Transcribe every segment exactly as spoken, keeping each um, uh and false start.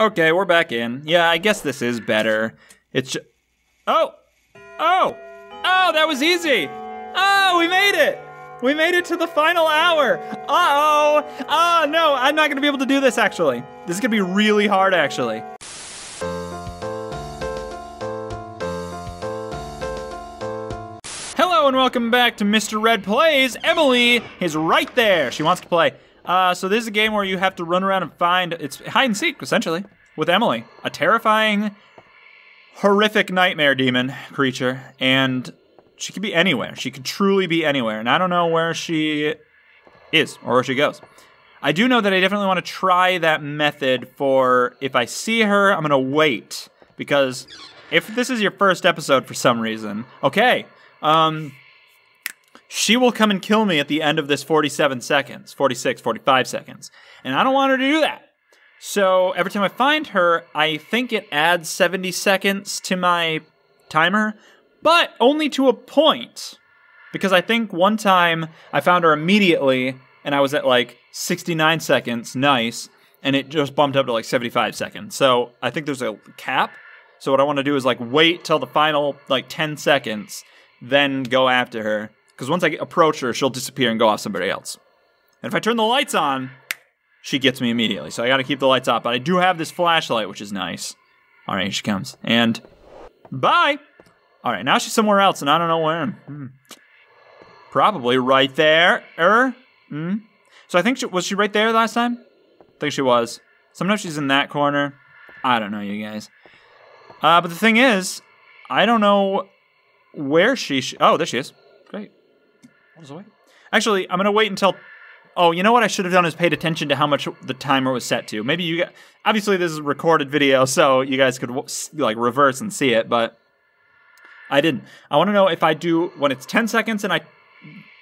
Okay, we're back in. Yeah, I guess this is better. It's just... Oh! Oh! Oh, that was easy! Oh, we made it! We made it to the final hour! Uh-oh! Oh, no, I'm not gonna be able to do this, actually. This is gonna be really hard, actually. Hello, and welcome back to Mister Red Plays. Emily is right there. She wants to play. Uh, so this is a game where you have to run around and find, it's hide and seek, essentially, with Emily. A terrifying, horrific nightmare demon creature, and she could be anywhere. She could truly be anywhere, and I don't know where she is or where she goes. I do know that I definitely want to try that method for if I see her, I'm gonna wait, because if this is your first episode for some reason, okay, um... she will come and kill me at the end of this forty-seven seconds, forty-six, forty-five seconds. And I don't want her to do that. So every time I find her, I think it adds seventy seconds to my timer, but only to a point. Because I think one time I found her immediately and I was at like sixty-nine seconds, nice, and it just bumped up to like seventy-five seconds. So I think there's a cap. So what I want to do is like wait till the final like ten seconds, then go after her. Because once I approach her, she'll disappear and go off somebody else. And if I turn the lights on, she gets me immediately. So I gotta keep the lights off. But I do have this flashlight, which is nice. All right, here she comes. And bye! All right, now she's somewhere else, and I don't know where. Hmm. Probably right there. Er? Hmm? So I think, she, was she right there last time? I think she was. Sometimes she's in that corner. I don't know, you guys. Uh, but the thing is, I don't know where she... Sh oh, there she is. Great. Actually, I'm gonna wait until. Oh, you know what I should have done is paid attention to how much the timer was set to. Maybe you guys. Obviously, this is a recorded video, so you guys could like reverse and see it, but I didn't. I want to know if I do when it's ten seconds and I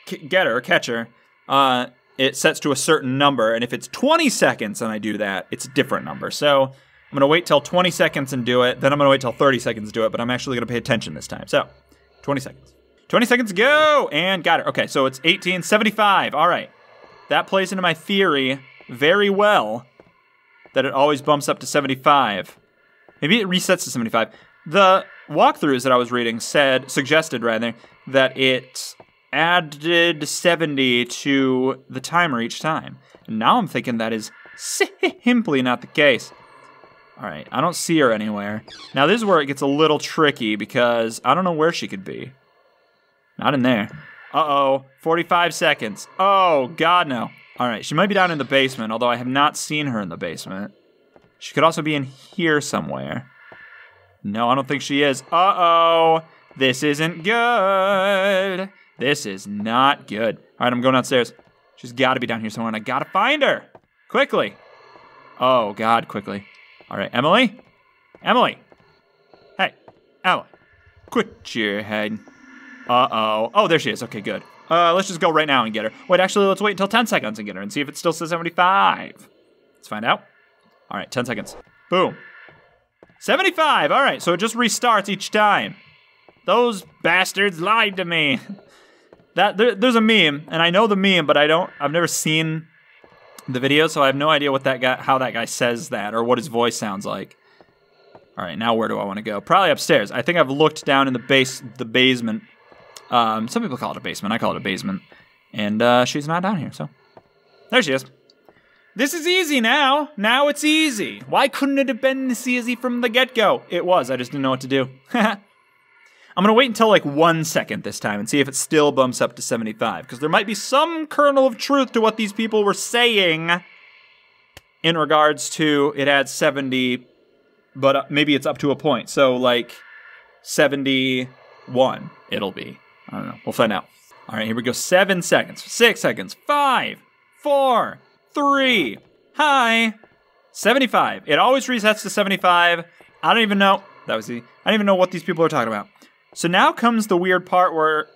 get her, catch her. Uh, it sets to a certain number, and if it's twenty seconds and I do that, it's a different number. So I'm gonna wait till twenty seconds and do it. Then I'm gonna wait till thirty seconds to do it. But I'm actually gonna pay attention this time. So, twenty seconds. twenty seconds go, and got her. Okay, so it's eighteen seventy-five, all right. That plays into my theory very well, that it always bumps up to seventy-five. Maybe it resets to seventy-five. The walkthroughs that I was reading said, suggested rather, that it added seventy to the timer each time. And now I'm thinking that is simply not the case. All right, I don't see her anywhere. Now this is where it gets a little tricky because I don't know where she could be. Not in there. Uh-oh, forty-five seconds. Oh, God, no. All right, she might be down in the basement, although I have not seen her in the basement. She could also be in here somewhere. No, I don't think she is. Uh-oh, this isn't good. This is not good. All right, I'm going downstairs. She's gotta be down here somewhere, and I gotta find her. Quickly. Oh, God, quickly. All right, Emily? Emily. Hey, Emily. Quit your head. Uh-oh. Oh, there she is. Okay, good. Uh, let's just go right now and get her. Wait, actually, let's wait until ten seconds and get her and see if it still says seventy-five. Let's find out. All right, ten seconds. Boom. seventy-five. All right, so it just restarts each time. Those bastards lied to me. That there, there's a meme, and I know the meme, but I don't. I've never seen the video, so I have no idea what that guy, how that guy says that, or what his voice sounds like. All right, now where do I want to go? Probably upstairs. I think I've looked down in the base, the basement. Um, some people call it a basement. I call it a basement. And uh, she's not down here, so. There she is. This is easy now. Now it's easy. Why couldn't it have been this easy from the get-go? It was. I just didn't know what to do. I'm going to wait until like one second this time and see if it still bumps up to seventy-five. Because there might be some kernel of truth to what these people were saying in regards to it adds seventy, but maybe it's up to a point. So like seventy-one it'll be. I don't know. We'll find out. All right, here we go. Seven seconds. Six seconds. Five. Four. Three. Hi. seventy-five. It always resets to seventy-five. I don't even know. That was the... I don't even know what these people are talking about. So now comes the weird part where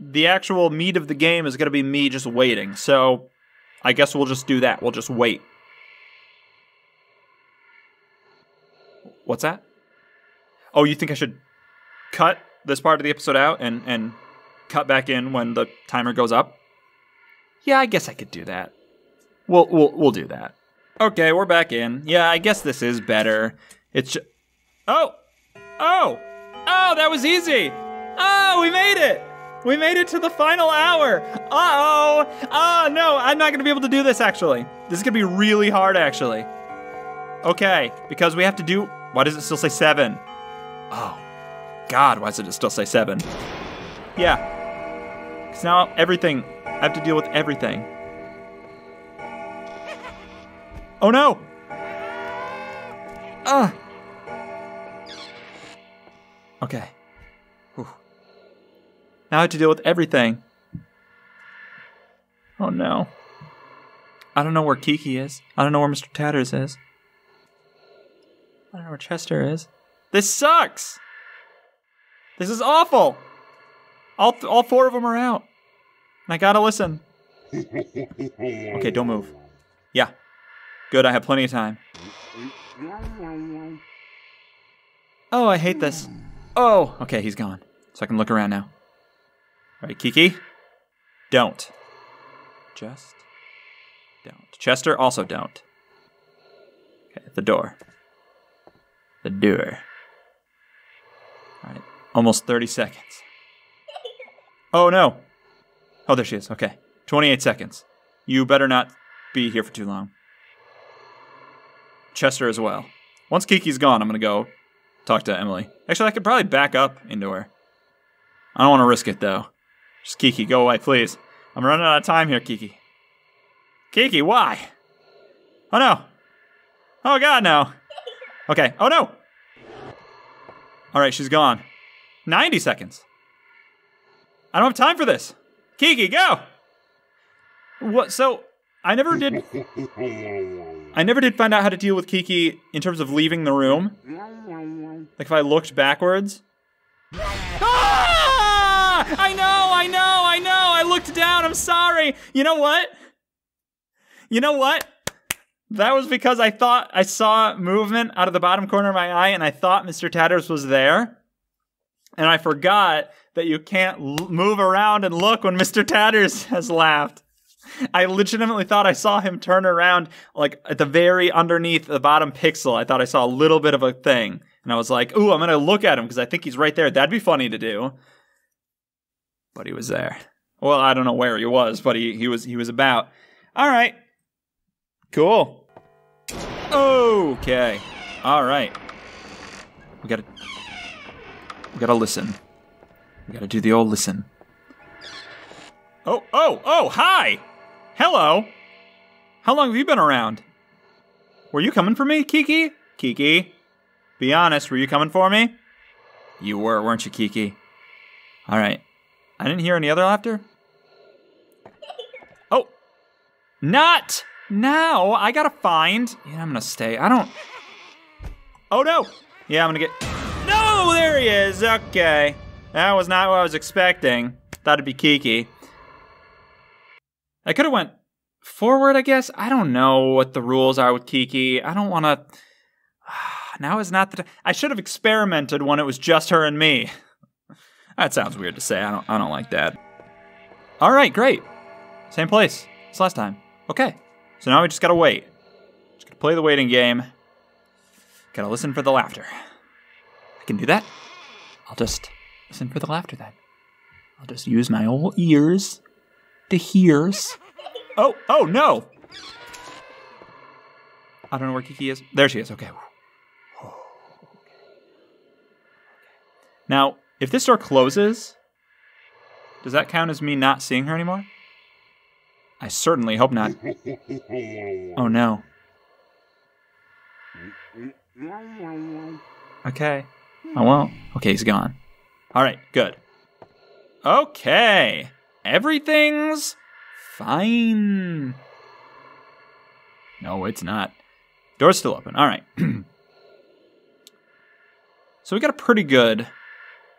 the actual meat of the game is going to be me just waiting. So I guess we'll just do that. We'll just wait. What's that? Oh, you think I should cut this part of the episode out and, and cut back in when the timer goes up? Yeah, I guess I could do that. We'll, we'll, we'll do that. Okay, we're back in. Yeah, I guess this is better. It's oh, oh, oh, that was easy. Oh, we made it. We made it to the final hour. Uh-oh. Oh, no, I'm not gonna be able to do this, actually. This is gonna be really hard, actually. Okay, because we have to do, why does it still say seven? Oh, God, why does it still say seven? Yeah, because now everything, I have to deal with everything. Oh, no. Ah. Okay. Whew. Now I have to deal with everything. Oh, no. I don't know where Kiki is. I don't know where Mister Tatters is. I don't know where Chester is. This sucks. This is awful. All, th all four of them are out. And I gotta listen. Okay, don't move. Yeah. Good, I have plenty of time. Oh, I hate this. Oh, okay, he's gone. So I can look around now. All right, Kiki, don't. Just don't. Chester, also don't. Okay, the door. The door. All right, almost thirty seconds. Oh, no. Oh, there she is, okay. twenty-eight seconds. You better not be here for too long. Chester as well. Once Kiki's gone, I'm gonna go talk to Emily. Actually, I could probably back up into her. I don't wanna risk it though. Just Kiki, go away, please. I'm running out of time here, Kiki. Kiki, why? Oh no. Oh God, no. Okay, oh no. All right, she's gone. ninety seconds. I don't have time for this. Kiki, go. What, so I never did. I never did find out how to deal with Kiki in terms of leaving the room. Like if I looked backwards. Ah! I know, I know, I know. I looked down, I'm sorry. You know what? You know what? That was because I thought I saw movement out of the bottom corner of my eye and I thought Mister Tatters was there. And I forgot that you can't l- move around and look when Mister Tatters has laughed. I legitimately thought I saw him turn around, like at the very underneath the bottom pixel. I thought I saw a little bit of a thing. And I was like, ooh, I'm going to look at him because I think he's right there. That'd be funny to do. But he was there. Well, I don't know where he was, but he, he was he was about. All right. Cool. Okay. All right. We got to we got to listen. We got to do the old listen. Oh, oh, oh, hi. Hello. How long have you been around? Were you coming for me, Kiki? Kiki, be honest, were you coming for me? You were, weren't you, Kiki? All right. I didn't hear any other laughter. Oh, not now. I gotta find. Yeah, I'm gonna stay. I don't. Oh, no. Yeah, I'm gonna get. No, there he is. Okay. That was not what I was expecting. Thought it'd be Kiki. I could have went forward, I guess. I don't know what the rules are with Kiki. I don't want to. Now is not the. I should have experimented when it was just her and me. That sounds weird to say. I don't. I don't like that. All right, great. Same place as last time. Okay. So now we just gotta wait. Just gotta play the waiting game. Gotta listen for the laughter. I can do that. I'll just listen for the laughter then. I'll just use my old ears. To hears. Oh, oh no! I don't know where Kiki is. There she is, okay. Now, if this door closes, does that count as me not seeing her anymore? I certainly hope not. Oh no. Okay, I won't. Okay, he's gone. All right, good. Okay. Everything's fine. No, it's not. Door's still open. All right. So we got a pretty good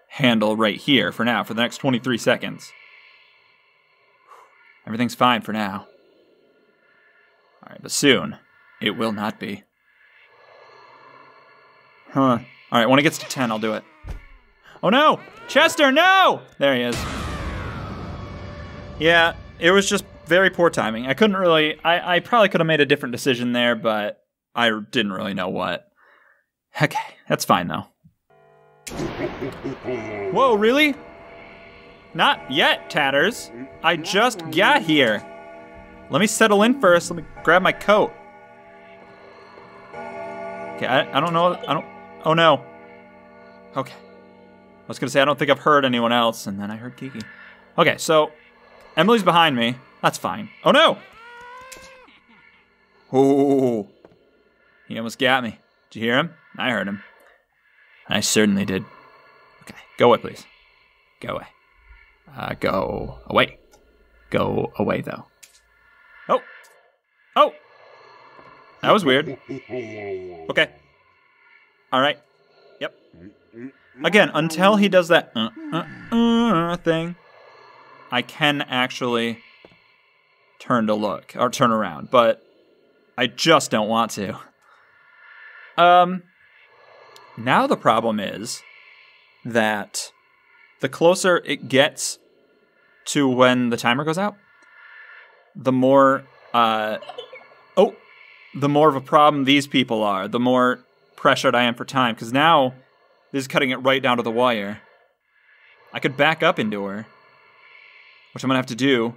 handle right here for now, for the next twenty-three seconds. Everything's fine for now. All right, but soon it will not be. Huh. All right, when it gets to ten, I'll do it. Oh, no. Chester, no. There he is. Yeah, it was just very poor timing. I couldn't really, I, I probably could have made a different decision there, but I didn't really know what. Okay, that's fine though. Whoa, really? Not yet, Tatters. I just got here. Let me settle in first. Let me grab my coat. Okay, I, I don't know, I don't, oh no. Okay. I was gonna say, I don't think I've heard anyone else, and then I heard Kiki. Okay, so Emily's behind me. That's fine. Oh no! Oh, he almost got me. Did you hear him? I heard him. I certainly did. Okay, go away, please. Go away. Uh, go away. Go away, though. Oh! Oh! That was weird. Okay. Alright. Yep. Again, until he does that uh, uh, uh, thing, I can actually turn to look, or turn around, but I just don't want to. Um, now the problem is that the closer it gets to when the timer goes out, the more, uh, oh, the more of a problem these people are, the more pressured I am for time, because now this is cutting it right down to the wire. I could back up into her, which I'm gonna have to do,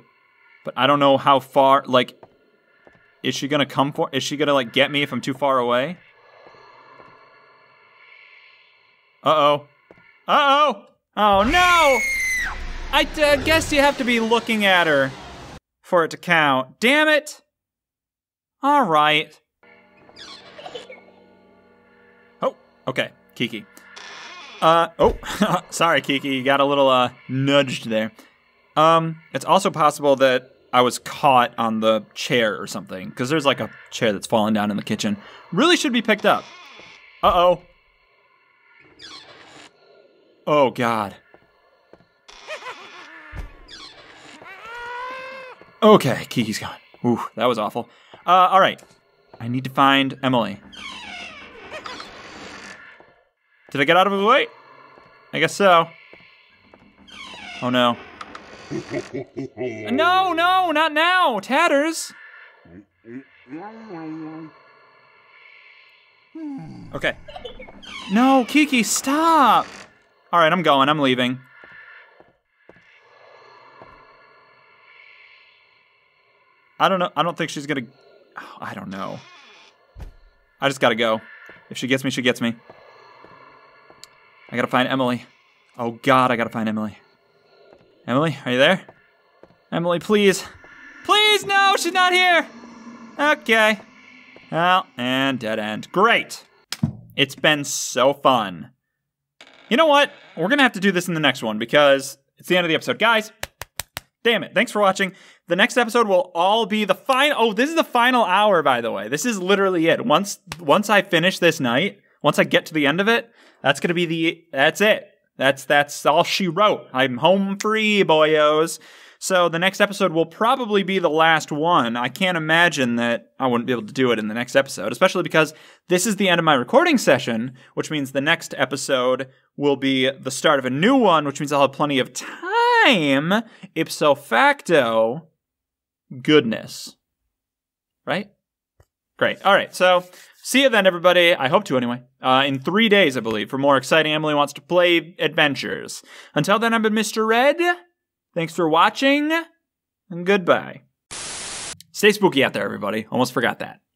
but I don't know how far, like, is she gonna come for, is she gonna, like, get me if I'm too far away? Uh-oh. Uh-oh! Oh, no! I uh, guess you have to be looking at her for it to count. Damn it! All right. Oh, okay, Kiki. Uh, oh, sorry, Kiki, you got a little, uh, nudged there. Um, it's also possible that I was caught on the chair or something, because there's, like, a chair that's fallen down in the kitchen. Really should be picked up. Uh-oh. Oh, God. Okay, Kiki's gone. Ooh, that was awful. Uh, all right. I need to find Emily. Did I get out of his way? I guess so. Oh no. No, no, not now, Tatters. Okay. No, Kiki, stop. All right, I'm going, I'm leaving. I don't know, I don't think she's gonna, oh, I don't know. I just gotta go. If she gets me, she gets me. I gotta find Emily. Oh God, I gotta find Emily. Emily, are you there? Emily, please. Please, no, she's not here. Okay. Well, and dead end. Great. It's been so fun. You know what? We're gonna have to do this in the next one because it's the end of the episode. Guys, damn it, thanks for watching. The next episode will all be the final, oh, this is the final hour, by the way. This is literally it. Once, once I finish this night, once I get to the end of it, that's gonna be the, that's it. That's, that's all she wrote. I'm home free, boyos. So the next episode will probably be the last one. I can't imagine that I wouldn't be able to do it in the next episode, especially because this is the end of my recording session, which means the next episode will be the start of a new one, which means I'll have plenty of time, ipso facto, goodness, right? Great, all right, so see you then, everybody. I hope to, anyway. Uh, in three days, I believe, for more exciting Emily Wants to Play adventures. Until then, I've been Mister Red. Thanks for watching, and goodbye. Stay spooky out there, everybody. Almost forgot that.